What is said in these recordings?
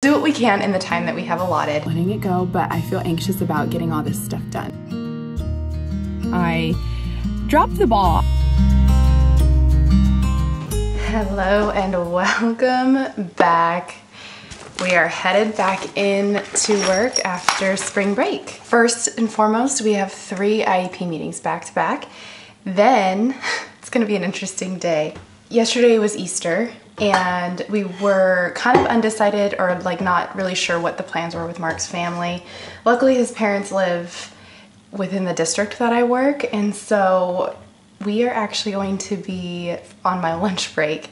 do what we can in the time that we have allotted. Letting it go, but I feel anxious about getting all this stuff done. I dropped the ball. Hello and welcome back. We are headed back in to work after spring break. First and foremost, we have 3 IEP meetings back to back. Then it's gonna be an interesting day. Yesterday was Easter and we were kind of undecided or like not really sure what the plans were with Mark's family. Luckily his parents live within the district that I work, and so we are actually going to be on my lunch break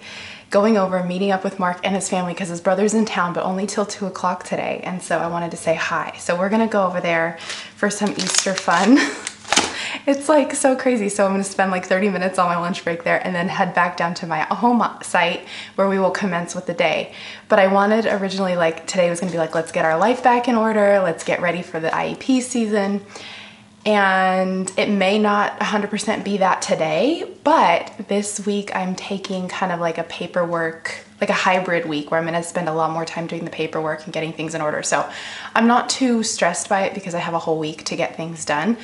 going over, meeting up with Mark and his family because his brother's in town, but only till 2 o'clock today. And so I wanted to say hi. So we're gonna go over there for some Easter fun. It's like so crazy. So I'm gonna spend like 30 minutes on my lunch break there and then head back down to my home site where we will commence with the day. But I wanted originally, like today was gonna be like, let's get our life back in order. Let's get ready for the IEP season. And it may not 100% be that today, but this week I'm taking kind of like a paperwork, like a hybrid week where I'm gonna spend a lot more time doing the paperwork and getting things in order. So I'm not too stressed by it because I have a whole week to get things done.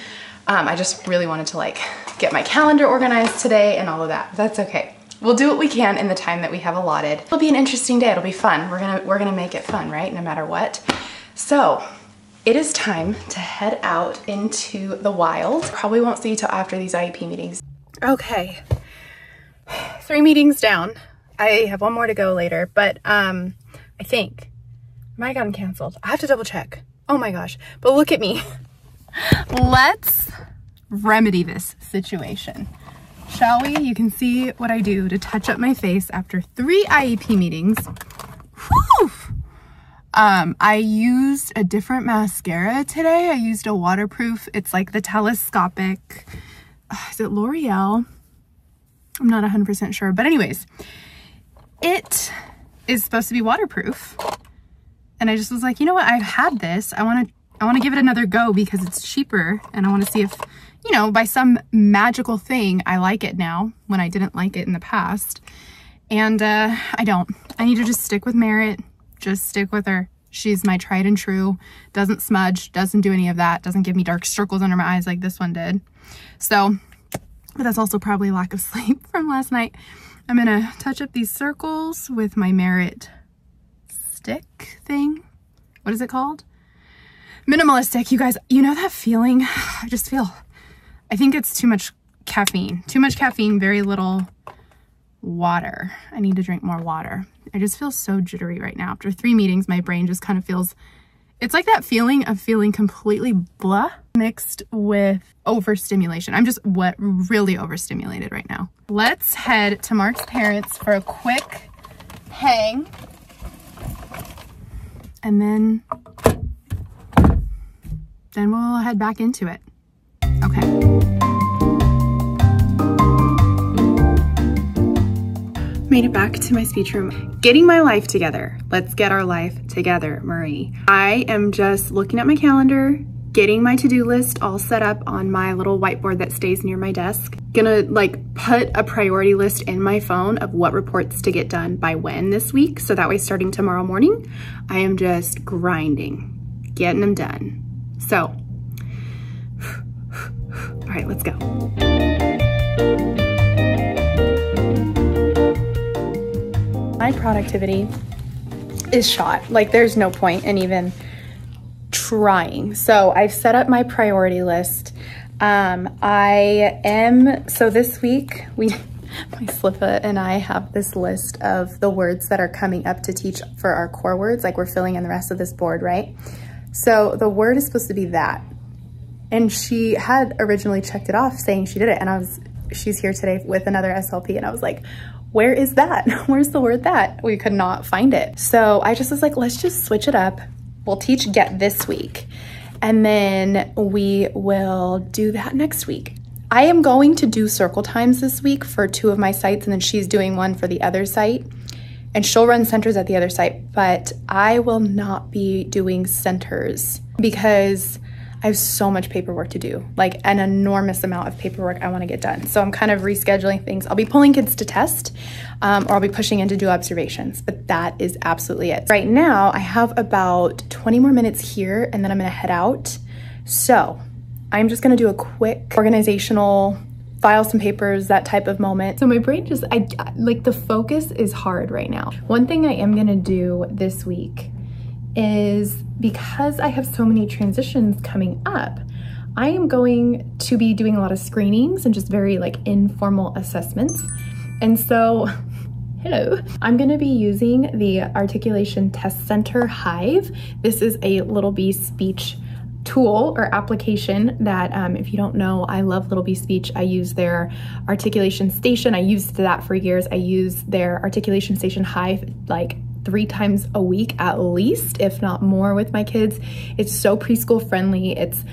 I just really wanted to like get my calendar organized today and all of that. That's okay. We'll do what we can in the time that we have allotted. It'll be an interesting day, it'll be fun. We're gonna make it fun, right? No matter what. So, it is time to head out into the wild. Probably won't see you till after these IEP meetings. Okay, 3 meetings down. I have 1 more to go later, but I think mine got canceled. I have to double check. Oh my gosh, but look at me. Let's remedy this situation, shall we? You can see what I do to touch up my face after 3 IEP meetings. Whew! I used a different mascara today. I used a waterproof. It's like the telescopic, is it L'Oreal? I'm not 100% sure, but anyways, it is supposed to be waterproof. And I just was like, you know what? I've had this. I want to give it another go because it's cheaper. And I want to see if, you know, by some magical thing, I like it now when I didn't like it in the past. And, I don't, I need to just stick with Merritt. Just stick with her. She's my tried and true, doesn't smudge, doesn't do any of that, doesn't give me dark circles under my eyes like this one did. So, but that's also probably lack of sleep from last night. I'm gonna touch up these circles with my Merit stick thing. What is it called? Minimalistic, you guys, you know that feeling? I just feel, I think it's too much caffeine, very little water. I need to drink more water. I just feel so jittery right now. After 3 meetings, my brain just kind of feels, it's like that feeling of feeling completely blah mixed with overstimulation. I'm just really overstimulated right now. Let's head to Mark's parents for a quick hang. And then we'll head back into it. Okay. Made it back to my speech room. Getting my life together. Let's get our life together, Marie. I am just looking at my calendar, getting my to-do list all set up on my little whiteboard that stays near my desk. Gonna like put a priority list in my phone of what reports to get done by when this week. So that way starting tomorrow morning, I am just grinding, getting them done. So, all right, let's go. My productivity is shot. Like there's no point in even trying. So I've set up my priority list. So this week my Slifa and I have this list of the words that are coming up to teach for our core words. Like we're filling in the rest of this board, right? So the word is supposed to be that. And she had originally checked it off saying she did it. And she's here today with another SLP. And I was like, where is that? Where's the word that? We could not find it. So I just was like, let's just switch it up. We'll teach get this week. And then we will do that next week. I am going to do circle times this week for 2 of my sites, and then she's doing one for the other site. And she'll run centers at the other site, but I will not be doing centers because I have so much paperwork to do, like an enormous amount of paperwork I want to get done. So I'm kind of rescheduling things. I'll be pulling kids to test, or I'll be pushing in to do observations, but that is absolutely it. Right now I have about 20 more minutes here and then I'm going to head out. So I'm just going to do a quick organizational, file some papers, that type of moment. So my brain just, like the focus is hard right now. One thing I am going to do this week is, because I have so many transitions coming up, I am going to be doing a lot of screenings and just very like informal assessments. And so, hello, I'm gonna be using the Articulation Test Center Hive. This is a Little Bee Speech tool or application that, if you don't know, I love Little Bee Speech. I use their Articulation Station. I used that for years. I use their Articulation Station Hive like 3 times a week at least, if not more, with my kids. It's so preschool friendly. It's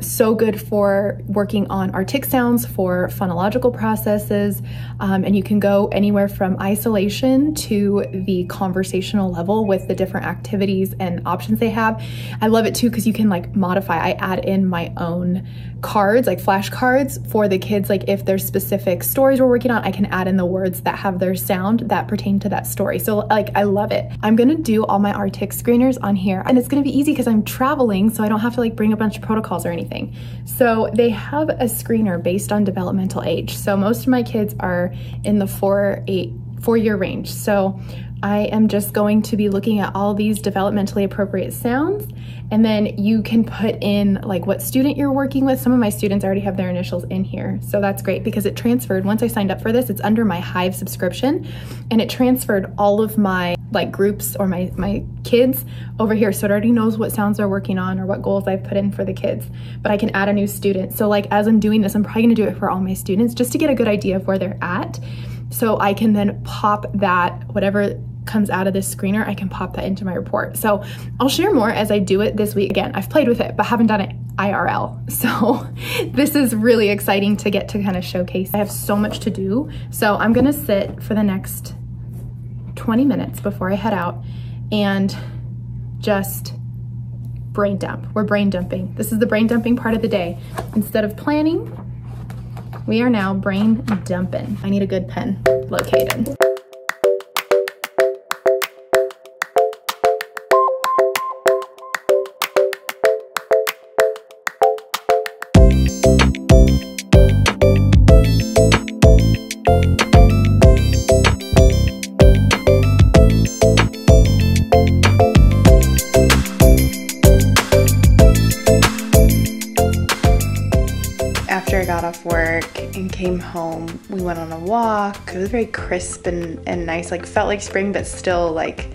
so good for working on artic sounds, for phonological processes, and you can go anywhere from isolation to the conversational level with the different activities and options they have. I love it too because you can like modify. I add in my own cards, like flashcards for the kids. Like if there's specific stories we're working on, I can add in the words that have their sound that pertain to that story. So like I love it. I'm gonna do all my Artic screeners on here, and it's gonna be easy because I'm traveling, so I don't have to like bring a bunch of protocols or anything. So they have a screener based on developmental age. So most of my kids are in the 4-8-4 year range. So I am just going to be looking at all these developmentally appropriate sounds, and then you can put in like what student you're working with. Some of my students already have their initials in here, so that's great because it transferred. Once I signed up for this, it's under my Hive subscription, and it transferred all of my like groups or my kids over here. So it already knows what sounds they're working on or what goals I've put in for the kids, but I can add a new student. So like as I'm doing this, I'm probably gonna do it for all my students just to get a good idea of where they're at. So I can then pop that, whatever comes out of this screener, I can pop that into my report. So I'll share more as I do it this week. Again, I've played with it, but haven't done it IRL. So this is really exciting to get to kind of showcase. I have so much to do. So I'm gonna sit for the next 20 minutes before I head out and just brain dump. We're brain dumping. This is the brain dumping part of the day. Instead of planning, we are now brain dumping. I need a good pen located. And came home, we went on a walk. It was very crisp and nice, like felt like spring but still like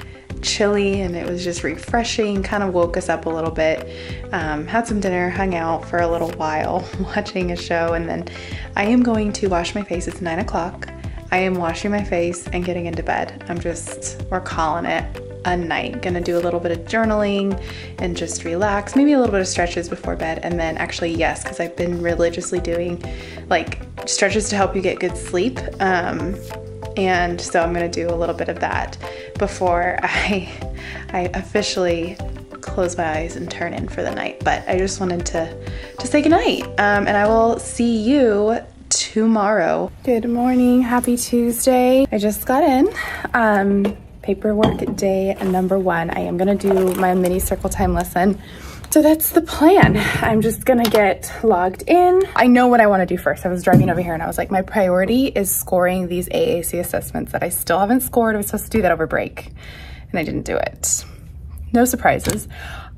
chilly, and it was just refreshing, kind of woke us up a little bit. Had some dinner, hung out for a little while watching a show, and then I am going to wash my face. It's 9 o'clock. I am washing my face and getting into bed. We're calling it a night. Gonna do a little bit of journaling and just relax, maybe a little bit of stretches before bed, and then actually yes, because I've been religiously doing like stretches to help you get good sleep, and so I'm gonna do a little bit of that before I officially close my eyes and turn in for the night. But I just wanted to say goodnight, and I will see you tomorrow. Good morning, happy Tuesday. I just got in. Paperwork day number 1. I am gonna do my mini circle time lesson. So that's the plan. I'm just gonna get logged in. I know what I wanna do first. I was driving over here and I was like, my priority is scoring these AAC assessments that I still haven't scored. I was supposed to do that over break and I didn't do it. No surprises.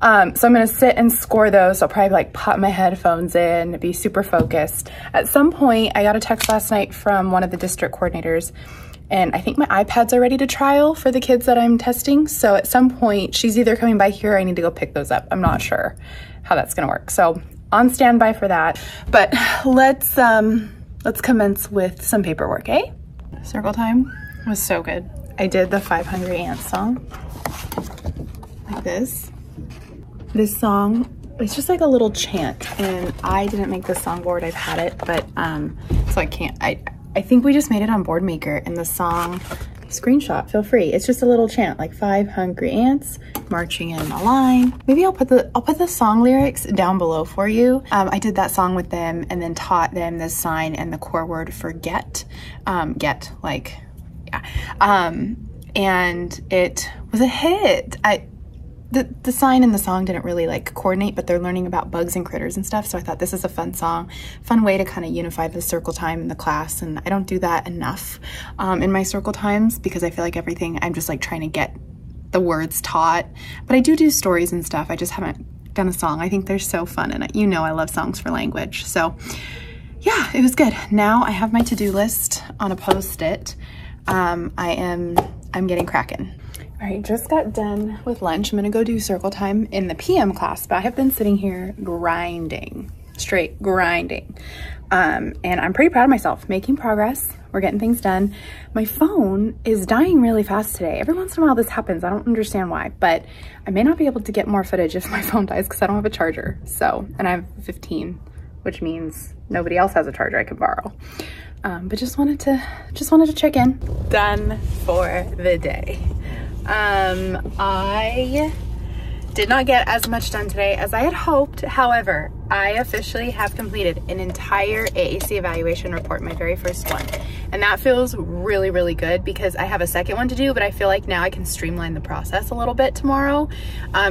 So I'm gonna sit and score those. So I'll probably like pop my headphones in, be super focused. At some point, I got a text last night from one of the district coordinators, and I think my iPads are ready to trial for the kids that I'm testing. So at some point, she's either coming by here or I need to go pick those up. I'm not sure how that's gonna work. So on standby for that. But let's commence with some paperwork, eh? Circle time was so good. I did the Five Hungry Ants song, like this. This song, it's just like a little chant, and I didn't make this songboard, I've had it, but so I think we just made it on Boardmaker, and the song screenshot, feel free. It's just a little chant, like 5 hungry ants marching in a line. Maybe I'll put the song lyrics down below for you. I did that song with them and then taught them the sign and the core word for get. Get, like, yeah. And it was a hit. The sign and the song didn't really like coordinate, but they're learning about bugs and critters and stuff. So I thought this is a fun song, fun way to kind of unify the circle time in the class. And I don't do that enough in my circle times because I feel like everything, I'm just like trying to get the words taught. But I do stories and stuff. I just haven't done a song. I think they're so fun. And you know, I love songs for language. So yeah, it was good. Now I have my to-do list on a Post-it. I'm getting cracking. All right, just got done with lunch. I'm gonna go do circle time in the PM class, but I have been sitting here grinding, straight grinding. And I'm pretty proud of myself, making progress. We're getting things done. My phone is dying really fast today. Every once in a while this happens. I don't understand why, but I may not be able to get more footage if my phone dies because I don't have a charger. So, and I have 15, which means nobody else has a charger I can borrow. But just wanted to check in. Done for the day. I did not get as much done today as I had hoped. However, I officially have completed an entire AAC evaluation report, my very first one. And that feels really, really good because I have a second one to do, but I feel like now I can streamline the process a little bit tomorrow.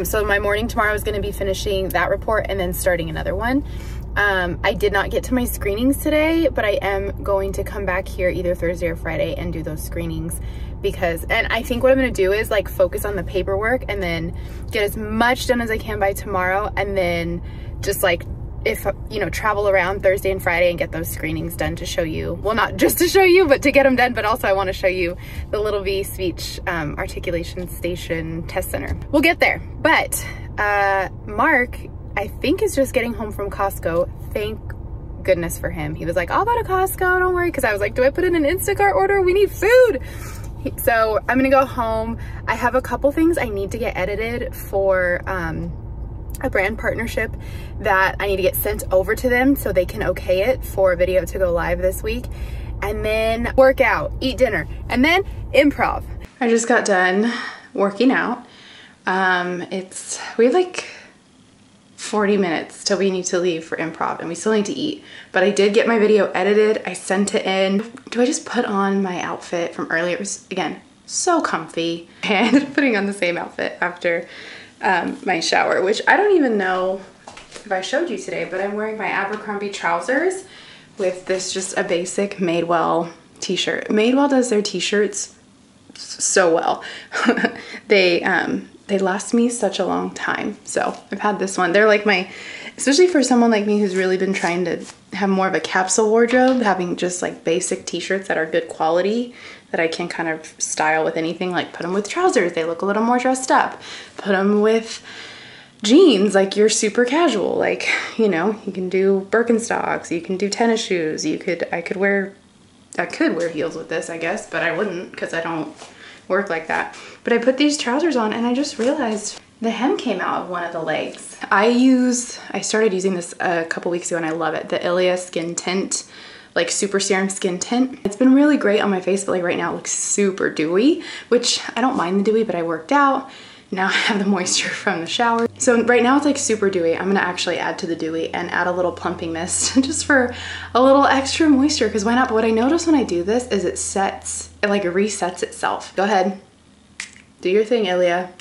So my morning tomorrow is gonna be finishing that report and then starting another one. I did not get to my screenings today, but I am going to come back here either Thursday or Friday and do those screenings because, and I think what I'm gonna do is like focus on the paperwork and then get as much done as I can by tomorrow. And then just like, if, you know, travel around Thursday and Friday and get those screenings done to show you, well, not just to show you, but to get them done. But also I wanna show you the Little Bee Speech Articulation Station Test Center. We'll get there, but Mark, I think is just getting home from Costco. Thank goodness for him. He was like, I'll go to Costco, don't worry. Cause I was like, do I put in an Instacart order? We need food. So I'm gonna go home. I have a couple things I need to get edited for a brand partnership that I need to get sent over to them so they can okay it for a video to go live this week. And then work out, eat dinner, and then improv. I just got done working out. We have like 40 minutes till we need to leave for improv and we still need to eat, but I did get my video edited. I sent it in. Do I just put on my outfit from earlier? It was, again, so comfy. I ended up putting on the same outfit after my shower, which I don't even know if I showed you today, but I'm wearing my Abercrombie trousers with this, just a basic Madewell t-shirt. Madewell does their t-shirts so well. They last me such a long time. So I've had this one. They're like my, especially for someone like me who's really been trying to have more of a capsule wardrobe, having just like basic t-shirts that are good quality that I can kind of style with anything, like put them with trousers, they look a little more dressed up. Put them with jeans, like you're super casual. Like, you know, you can do Birkenstocks, you can do tennis shoes. I could wear heels with this, I guess, but I wouldn't because I don't work like that. But I put these trousers on and I just realized the hem came out of one of the legs. I started using this a couple weeks ago and I love it. The Ilia skin tint, like super serum skin tint. It's been really great on my face, but like right now it looks super dewy, which I don't mind the dewy, but I worked out. Now I have the moisture from the shower. So right now it's like super dewy. I'm gonna actually add to the dewy and add a little plumping mist just for a little extra moisture, because why not? But what I notice when I do this is it resets itself. Go ahead, do your thing, Ilia,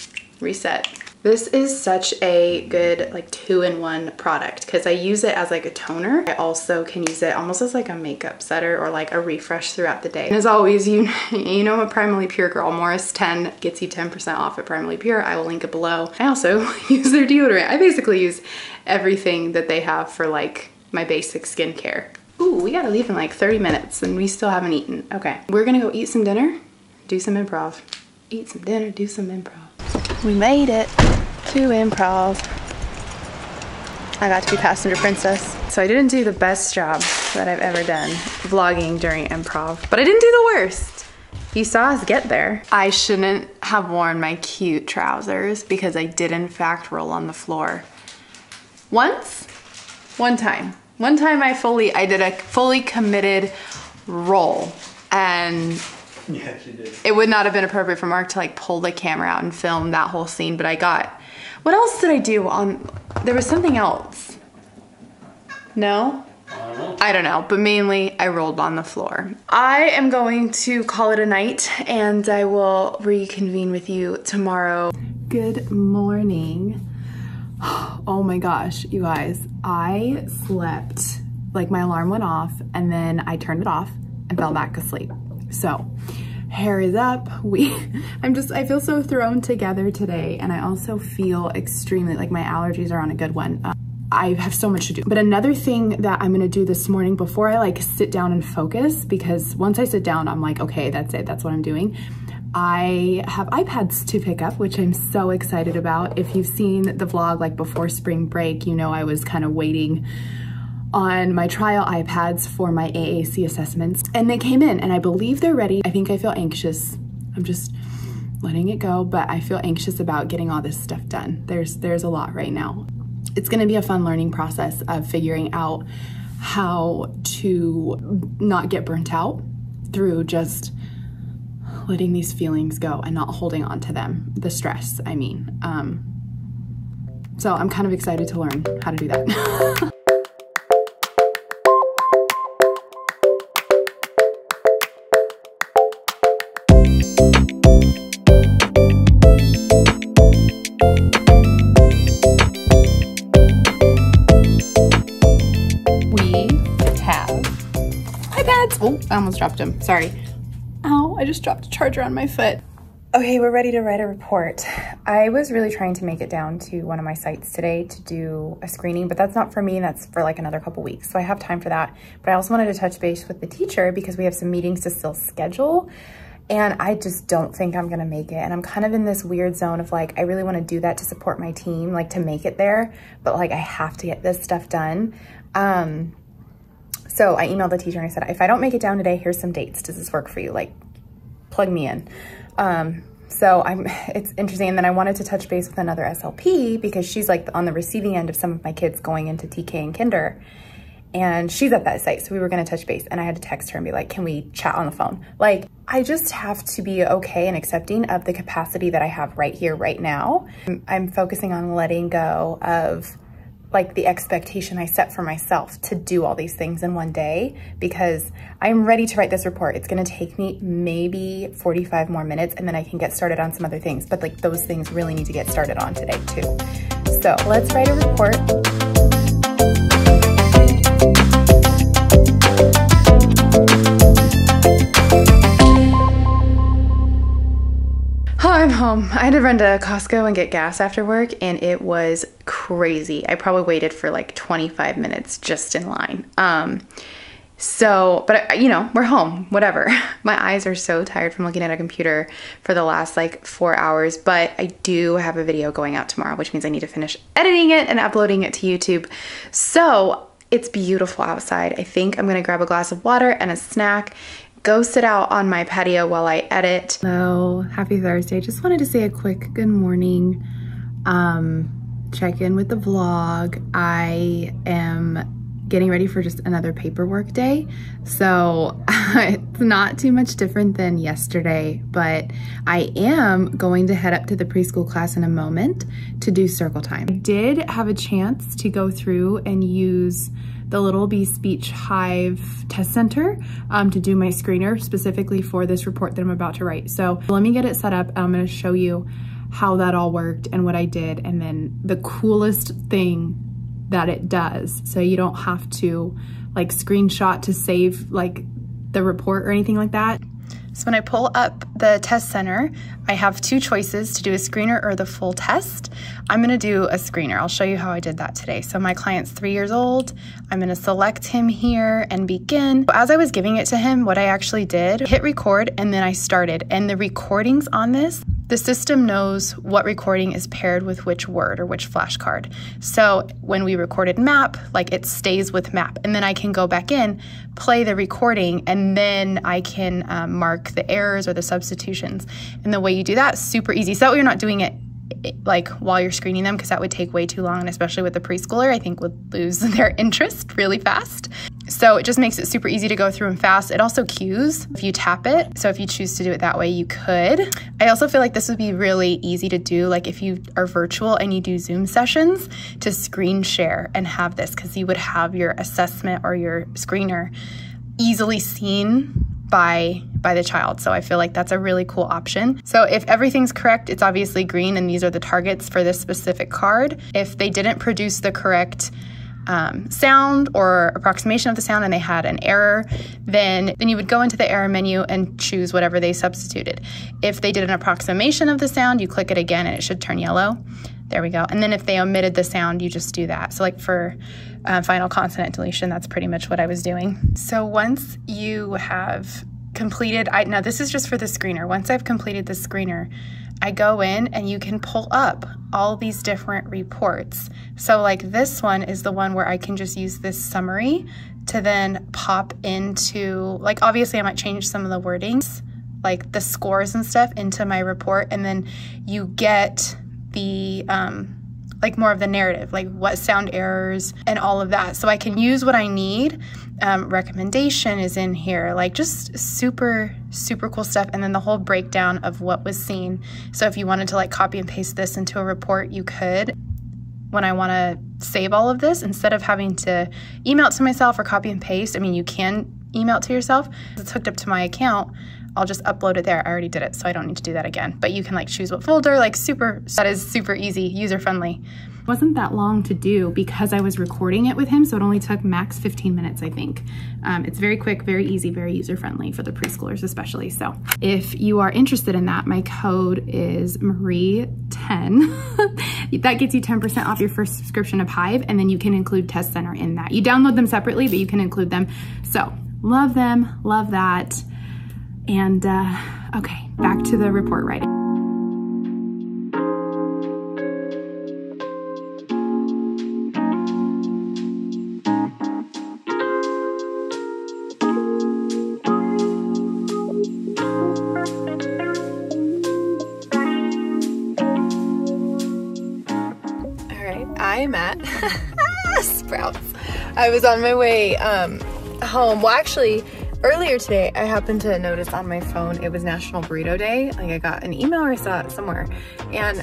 reset. This is such a good like 2-in-1 product because I use it as like a toner. I also can use it almost as like a makeup setter or like a refresh throughout the day. And as always, you know I'm a Primally Pure girl. Morris 10 gets you 10% off at Primally Pure. I will link it below. I also use their deodorant. I basically use everything that they have for like my basic skincare. Ooh, we gotta leave in like 30 minutes and we still haven't eaten. Okay, we're gonna go eat some dinner, do some improv. Eat some dinner, do some improv. We made it to improv. I got to be passenger princess. So I didn't do the best job that I've ever done vlogging during improv, but I didn't do the worst. You saw us get there. I shouldn't have worn my cute trousers because I did in fact roll on the floor. One time I did a fully committed roll and Yeah, she did. It would not have been appropriate for Mark to like pull the camera out and film that whole scene, but I got, what else did I do on, there was something else. No? I don't know, but mainly I rolled on the floor. I am going to call it a night and I will reconvene with you tomorrow. Good morning. Oh my gosh, you guys, I slept, like my alarm went off and then I turned it off and fell back asleep. So hair is up. I feel so thrown together today, and I also feel extremely, like my allergies are on a good one. I have so much to do. But another thing that I'm gonna do this morning before I like sit down and focus, because once I sit down, I'm like, okay, that's it, that's what I'm doing. I have iPads to pick up, which I'm so excited about. If you've seen the vlog like before spring break, you know I was kind of waiting on my trial iPads for my AAC assessments, and they came in and I believe they're ready. I think I feel anxious. I'm just letting it go, but I feel anxious about getting all this stuff done. There's a lot right now. It's gonna be a fun learning process of figuring out how to not get burnt out through just letting these feelings go and not holding on to them, the stress, I mean. So I'm kind of excited to learn how to do that. Oh, I almost dropped him, sorry. Ow, I just dropped a charger on my foot. Okay, we're ready to write a report. I was really trying to make it down to one of my sites today to do a screening, but that's not for me, that's for like another couple weeks. So I have time for that. But I also wanted to touch base with the teacher because we have some meetings to still schedule. And I just don't think I'm gonna make it. And I'm kind of in this weird zone of like, I really wanna do that to support my team, like to make it there, but like I have to get this stuff done. So I emailed the teacher and I said, if I don't make it down today, here's some dates. Does this work for you? Like, plug me in. It's interesting. And then I wanted to touch base with another SLP because she's like on the receiving end of some of my kids going into TK and Kinder. And she's at that site. So we were going to touch base. And I had to text her and be like, can we chat on the phone? Like, I just have to be okay and accepting of the capacity that I have right here, right now. I'm focusing on letting go of like the expectation I set for myself to do all these things in one day, because I'm ready to write this report. It's gonna take me maybe 45 more minutes and then I can get started on some other things, but like those things really need to get started on today too. So let's write a report. I'm home. I had to run to Costco and get gas after work and it was crazy. I probably waited for like 25 minutes just in line. But you know, we're home, whatever. My eyes are so tired from looking at a computer for the last like 4 hours, but I do have a video going out tomorrow, which means I need to finish editing it and uploading it to YouTube. So it's beautiful outside. I think I'm gonna grab a glass of water and a snack, go sit out on my patio while I edit. Hello, happy Thursday. Just wanted to say a quick good morning, check in with the vlog. I am getting ready for just another paperwork day. So it's not too much different than yesterday, but I am going to head up to the preschool class in a moment to do circle time. I did have a chance to go through and use the Little Bee Speech Hive Test Center to do my screener specifically for this report that I'm about to write. So let me get it set up. I'm gonna show you how that all worked and what I did, and then the coolest thing that it does. So you don't have to like screenshot to save like the report or anything like that. So when I pull up the test center, I have two choices to do a screener or the full test. I'm gonna do a screener. I'll show you how I did that today. So my client's 3 years old. I'm gonna select him here and begin. As I was giving it to him, what I actually did, hit record and then I started. And the recordings on this, the system knows what recording is paired with which word or which flashcard. So when we recorded map, like it stays with map. And then I can go back in, play the recording, and then I can mark the errors or the substitutions. And the way you do that is super easy. So that way you're not doing it like while you're screening them, because that would take way too long. And especially with the preschooler, I think would lose their interest really fast. So it just makes it super easy to go through and fast. It also cues if you tap it. So if you choose to do it that way, you could. I also feel like this would be really easy to do, like if you are virtual and you do Zoom sessions, to screen share and have this, because you would have your assessment or your screener easily seen by the child. So I feel like that's a really cool option. So if everything's correct, it's obviously green and these are the targets for this specific card. If they didn't produce the correct sound or approximation of the sound and they had an error, then you would go into the error menu and choose whatever they substituted. If they did an approximation of the sound, you click it again and it should turn yellow. There we go. And then if they omitted the sound, you just do that. So like for final consonant deletion, that's pretty much what I was doing. So once you have completed, now this is just for the screener. Once I've completed the screener, I go in and you can pull up all these different reports. So like this one is the one where I can just use this summary to then pop into, like obviously I might change some of the wordings, like the scores and stuff into my report. And then you get the, like more of the narrative, like what sound errors and all of that. So I can use what I need. Recommendation is in here, like just super cool stuff. And then the whole breakdown of what was seen. So if you wanted to like copy and paste this into a report, you could. When I want to save all of this, instead of having to email it to myself or copy and paste, I mean, you can email it to yourself. It's hooked up to my account. I'll just upload it there. I already did it, so I don't need to do that again. But you can like choose what folder, like that is super easy, user-friendly. Wasn't that long to do because I was recording it with him, so it only took max 15 minutes, I think. It's very quick, very easy, very user-friendly for the preschoolers especially. So if you are interested in that, my code is Marie10. That gets you 10% off your first subscription of Hive, and then you can include Test Center in that. You download them separately, but you can include them. So love them, love that. And okay, back to the report writing. All right, I'm at Sprouts. I was on my way home. Well, actually, earlier today, I happened to notice on my phone it was National Burrito Day. Like I got an email or I saw it somewhere. And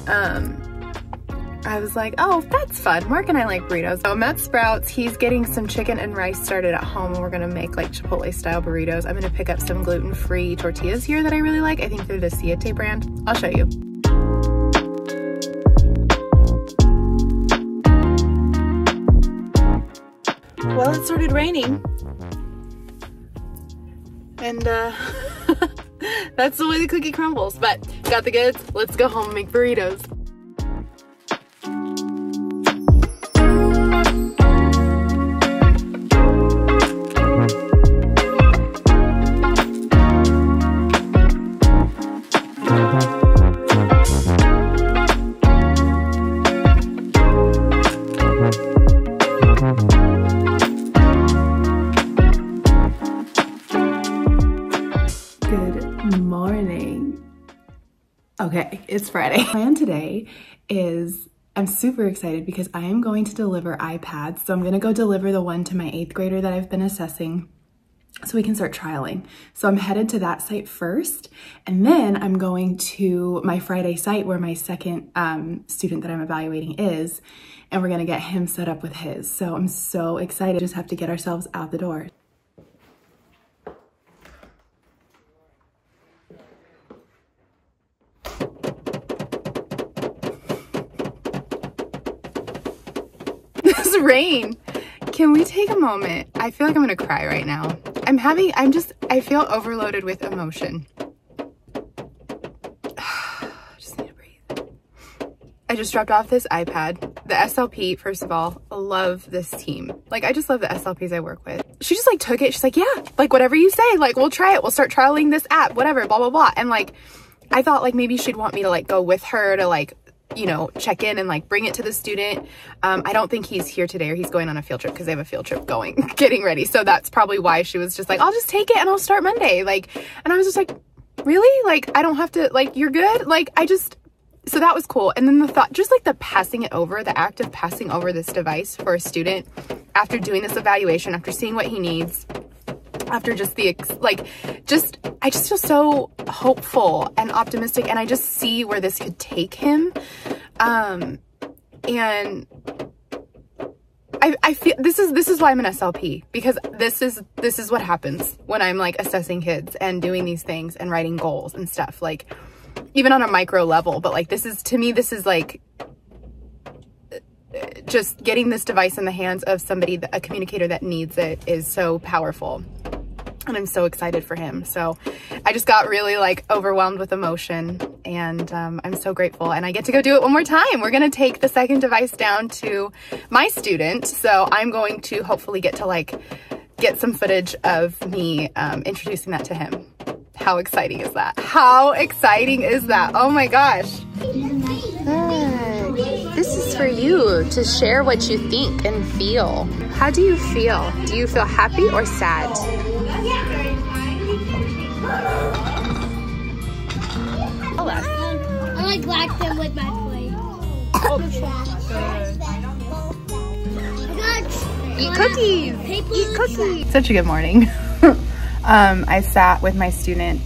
I was like, oh, that's fun. Mark and I like burritos. So I'm at Sprouts. He's getting some chicken and rice started at home. And we're going to make like Chipotle style burritos. I'm going to pick up some gluten-free tortillas here that I really like. I think they're the Siete brand. I'll show you. Well, it started raining. And that's the way the cookie crumbles, but got the goods. Let's go home and make burritos. Okay, it's Friday. My plan today is, I'm super excited because I am going to deliver iPads. So I'm gonna go deliver the one to my 8th grader that I've been assessing so we can start trialing. So I'm headed to that site first, and then I'm going to my Friday site where my second student that I'm evaluating is, and we're gonna get him set up with his. So I'm so excited. Just have to get ourselves out the door. Rain. Can we take a moment? I feel like I'm gonna cry right now. I feel overloaded with emotion. Just need to breathe. I just dropped off this iPad. The SLP, first of all, love this team. Like, I just love the SLPs I work with. She just like took it. She's like, yeah, like whatever you say, like we'll try it. We'll start trialing this app, whatever, blah, blah, blah. And like, I thought like maybe she'd want me to like go with her to like, you know, check in and like bring it to the student. I don't think he's here today, or he's going on a field trip because they have a field trip going, getting ready. So that's probably why she was just like, I'll just take it and I'll start Monday. Like, and I was just like, really? Like, I don't have to, like, you're good. Like, I just, So that was cool. And then the thought, just like the passing it over, the act of passing over this device for a student after doing this evaluation, after seeing what he needs, after just the, I just feel so hopeful and optimistic, and I just see where this could take him. And I feel this is why I'm an SLP, because this is what happens when I'm like assessing kids and doing these things and writing goals and stuff, like even on a micro level. But like, this is, to me, this is like just getting this device in the hands of somebody, a communicator that needs it, is so powerful. And I'm so excited for him. So I just got really like overwhelmed with emotion, and I'm so grateful. And I get to go do it one more time. We're going to take the second device down to my student. So I'm going to hopefully get to like get some footage of me introducing that to him. How exciting is that? How exciting is that? Oh my gosh. This is for you to share what you think and feel. How do you feel? Do you feel happy or sad? I like black them with my plate. Eat cookies. Eat cookies. Such a good morning. I sat with my student,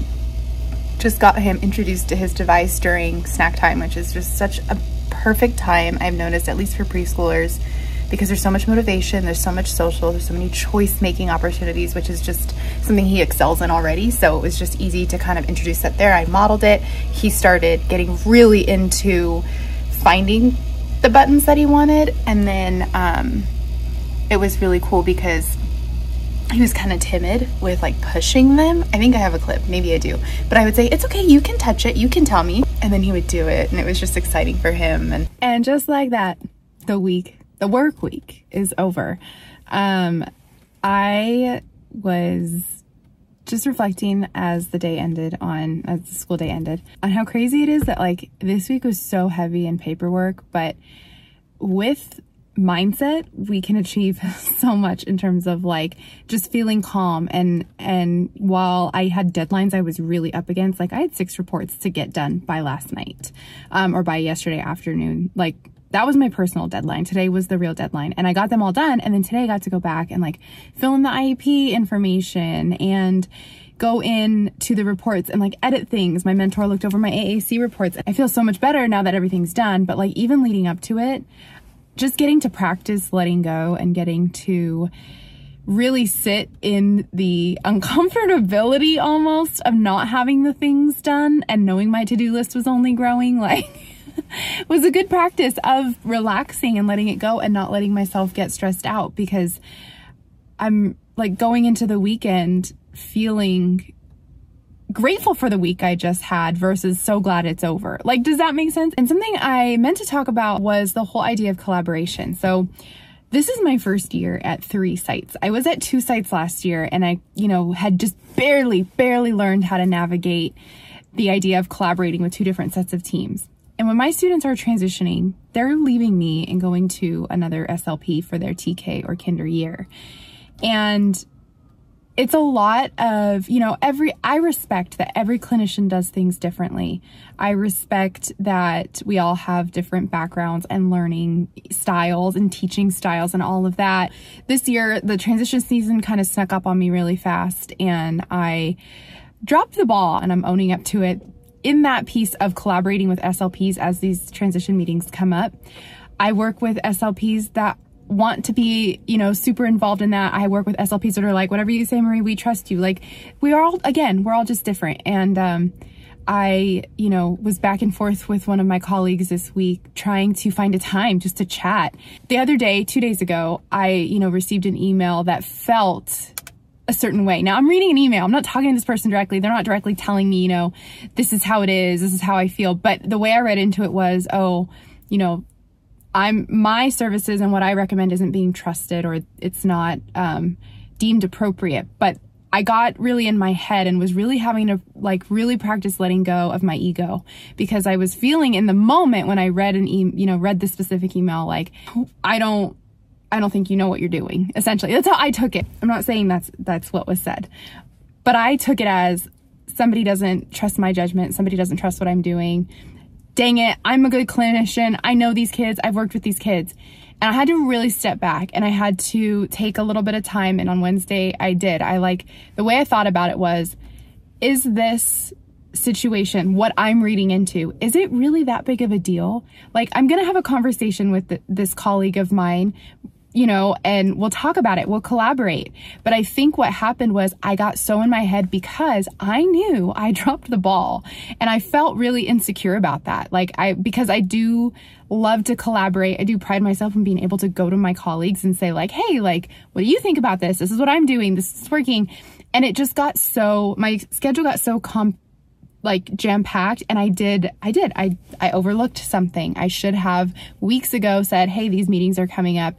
just got him introduced to his device during snack time, which is just such a perfect time, I've noticed, at least for preschoolers, because there's so much motivation, there's so much social, there's so many choice-making opportunities, which is just something he excels in already. So it was just easy to kind of introduce that there. I modeled it. He started getting really into finding the buttons that he wanted. And then it was really cool because he was kind of timid with like pushing them. I think I have a clip, maybe I do, but I would say, it's okay, you can touch it, you can tell me. And then he would do it, and it was just exciting for him. And just like that, the work week is over. I was just reflecting as the day ended on, as the school day ended, on how crazy it is that like this week was so heavy in paperwork, but with mindset, we can achieve so much in terms of like just feeling calm. And while I had deadlines I was really up against, like I had 6 reports to get done by last night, or by yesterday afternoon. Like, that was my personal deadline. Today was the real deadline, and I got them all done. And then today I got to go back and like fill in the IEP information and go in to the reports and like edit things. My mentor looked over my AAC reports. I feel so much better now that everything's done. But like, even leading up to it, just getting to practice letting go and getting to really sit in the uncomfortability almost of not having the things done and knowing my to-do list was only growing, like was a good practice of relaxing and letting it go and not letting myself get stressed out, because I'm like going into the weekend feeling grateful for the week I just had versus so glad it's over. Like, does that make sense? And something I meant to talk about was the whole idea of collaboration. So this is my first year at 3 sites. I was at 2 sites last year, and I, you know, had just barely learned how to navigate the idea of collaborating with 2 different sets of teams. And when my students are transitioning, they're leaving me and going to another SLP for their TK or Kinder year. And it's a lot of, you know, I respect that every clinician does things differently. I respect that we all have different backgrounds and learning styles and teaching styles and all of that. This year, the transition season kind of snuck up on me really fast, and I dropped the ball, and I'm owning up to it. In that piece of collaborating with SLPs as these transition meetings come up, I work with SLPs that want to be, you know, super involved in that. I work with SLPs that are like, whatever you say, Marie, we trust you. Like, we are all, again, we're all just different. And I, you know, was back and forth with one of my colleagues this week trying to find a time just to chat. The other day, 2 days ago, I, you know, received an email that felt a certain way. Now, I'm reading an email. I'm not talking to this person directly. They're not directly telling me, you know, this is how it is, this is how I feel. But the way I read into it was, oh, you know, my services and what I recommend isn't being trusted, or it's not deemed appropriate. But I got really in my head and was really having to like really practice letting go of my ego, because I was feeling in the moment when I read read the specific email, like, I don't think you know what you're doing. Essentially, that's how I took it. I'm not saying that's what was said, but I took it as somebody doesn't trust my judgment. Somebody doesn't trust what I'm doing. dang it, I'm a good clinician. I know these kids. I've worked with these kids. And I had to really step back and I had to take a little bit of time. And on Wednesday, I did. The way I thought about it was, is this situation, what I'm reading into, is it really that big of a deal? Like, I'm going to have a conversation with this colleague of mine, you know, and we'll talk about it. We'll collaborate. But I think what happened was I got so in my head because I knew I dropped the ball and I felt really insecure about that. Like, because I do love to collaborate. I do pride myself in being able to go to my colleagues and say like, hey, like, what do you think about this? This is what I'm doing. This is working. And it just got so, my schedule got so jam-packed, and I overlooked something. I should have weeks ago said, hey, these meetings are coming up.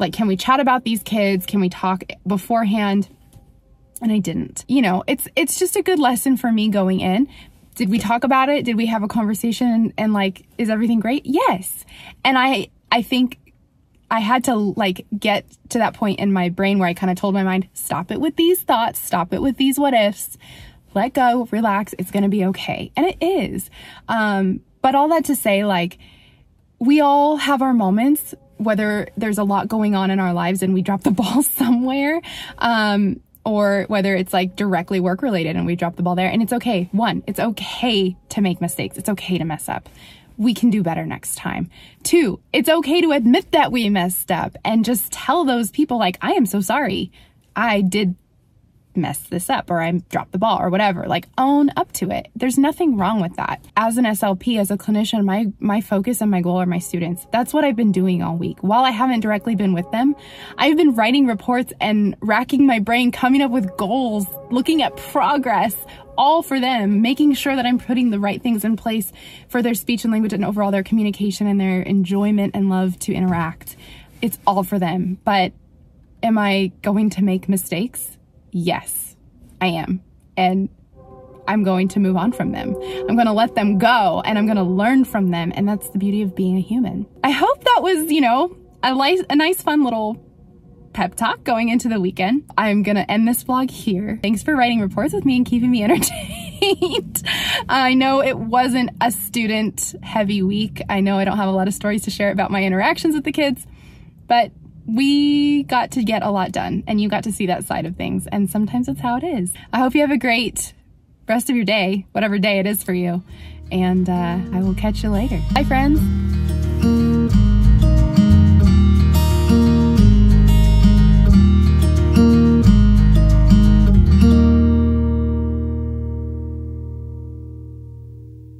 Like, can we chat about these kids? Can we talk beforehand? And I didn't. You know, it's just a good lesson for me going in. Did we talk about it? Did we have a conversation? And like, is everything great? Yes. And I think I had to like get to that point in my brain where I kind of told my mind, stop it with these thoughts, stop it with these what ifs, let go, relax, it's going to be okay. And it is. But all that to say, like, we all have our moments, whether there's a lot going on in our lives and we drop the ball somewhere, or whether it's like directly work related and we drop the ball there, and it's okay. One, it's okay to make mistakes. It's okay to mess up. We can do better next time. Two, it's okay to admit that we messed up and just tell those people like, I am so sorry. I did mess this up, or I dropped the ball, or whatever. Like, own up to it. There's nothing wrong with that. As an SLP, as a clinician, my focus and my goal are my students. That's what I've been doing all week. While I haven't directly been with them, I've been writing reports and racking my brain, coming up with goals, looking at progress, all for them, making sure that I'm putting the right things in place for their speech and language and overall their communication and their enjoyment and love to interact. It's all for them. But am I going to make mistakes? Yes, I am. And I'm going to move on from them. I'm going to let them go and I'm going to learn from them. And that's the beauty of being a human. I hope that was, you know, a nice, fun little pep talk going into the weekend. I'm going to end this vlog here. Thanks for writing reports with me and keeping me entertained. I know it wasn't a student heavy week. I know I don't have a lot of stories to share about my interactions with the kids, but we got to get a lot done and you got to see that side of things. And sometimes that's how it is. I hope you have a great rest of your day, whatever day it is for you. And I will catch you later. Bye, friends.